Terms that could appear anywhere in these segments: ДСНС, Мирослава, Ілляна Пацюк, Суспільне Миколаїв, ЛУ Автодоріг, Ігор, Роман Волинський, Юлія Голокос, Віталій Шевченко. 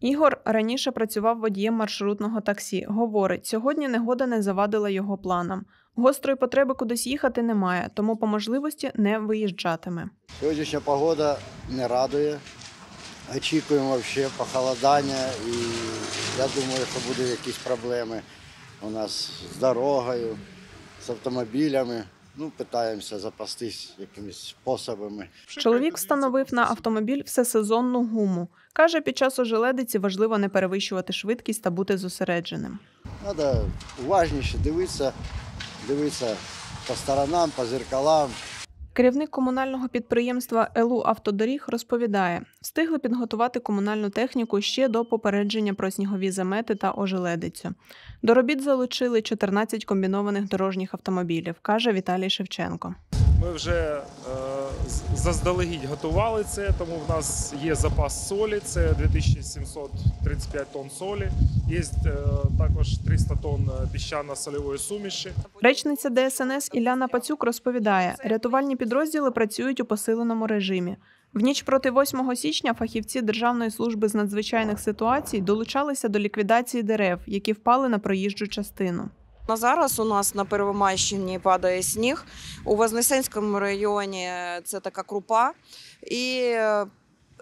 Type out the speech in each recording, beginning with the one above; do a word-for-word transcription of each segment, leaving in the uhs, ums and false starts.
Ігор раніше працював водієм маршрутного таксі. Говорить, сьогодні негода не завадила його планам. Гострої потреби кудись їхати немає, тому по можливості не виїжджатиме. Сьогоднішня погода не радує. Очікуємо ще похолодання і я думаю, що будуть якісь проблеми у нас з дорогою, з автомобілями. Ну, питаємося запастись якимись способами. Чоловік встановив на автомобіль всесезонну гуму. Каже, під час ожеледиці важливо не перевищувати швидкість та бути зосередженим. Треба уважніше дивитися, дивитися по сторонам, по зеркалам. Керівник комунального підприємства «ЛУ Автодоріг» розповідає, встигли підготувати комунальну техніку ще до попередження про снігові замети та ожеледицю. До робіт залучили чотирнадцять комбінованих дорожніх автомобілів, каже Віталій Шевченко. Ми вже заздалегідь готували це, тому в нас є запас солі, це дві тисячі сімсот тридцять п'ять тонн солі, є також триста тонн піщано-сольової суміші. Речниця Д С Н С Ілляна Пацюк розповідає, рятувальні підрозділи працюють у посиленому режимі. В ніч проти восьмого січня фахівці Державної служби з надзвичайних ситуацій долучалися до ліквідації дерев, які впали на проїжджу частину. На зараз у нас на Первомайщині падає сніг, у Вознесенському районі це така крупа, і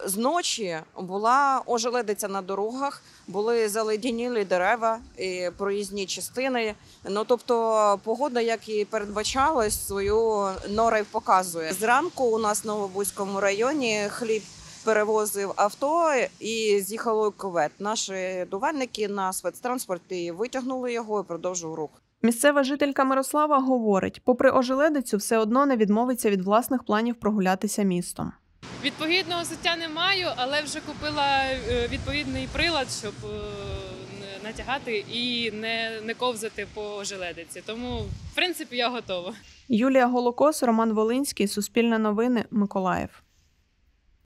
зночі була ожеледиця на дорогах, були заледенілі дерева, і проїзні частини. Ну, тобто погода, як і передбачалось, свою нору показує. Зранку у нас в Новобузькому районі хліб перевозив авто і з'їхало кювет. Наші дувальники на спецтранспорт і витягнули його і продовжив рух. Місцева жителька Мирослава говорить, попри ожеледицю все одно не відмовиться від власних планів прогулятися містом. Відповідного взуття не маю, але вже купила відповідний прилад, щоб натягати і не, не ковзати по ожеледиці. Тому, в принципі, я готова. Юлія Голокос, Роман Волинський, Суспільне новини, Миколаїв.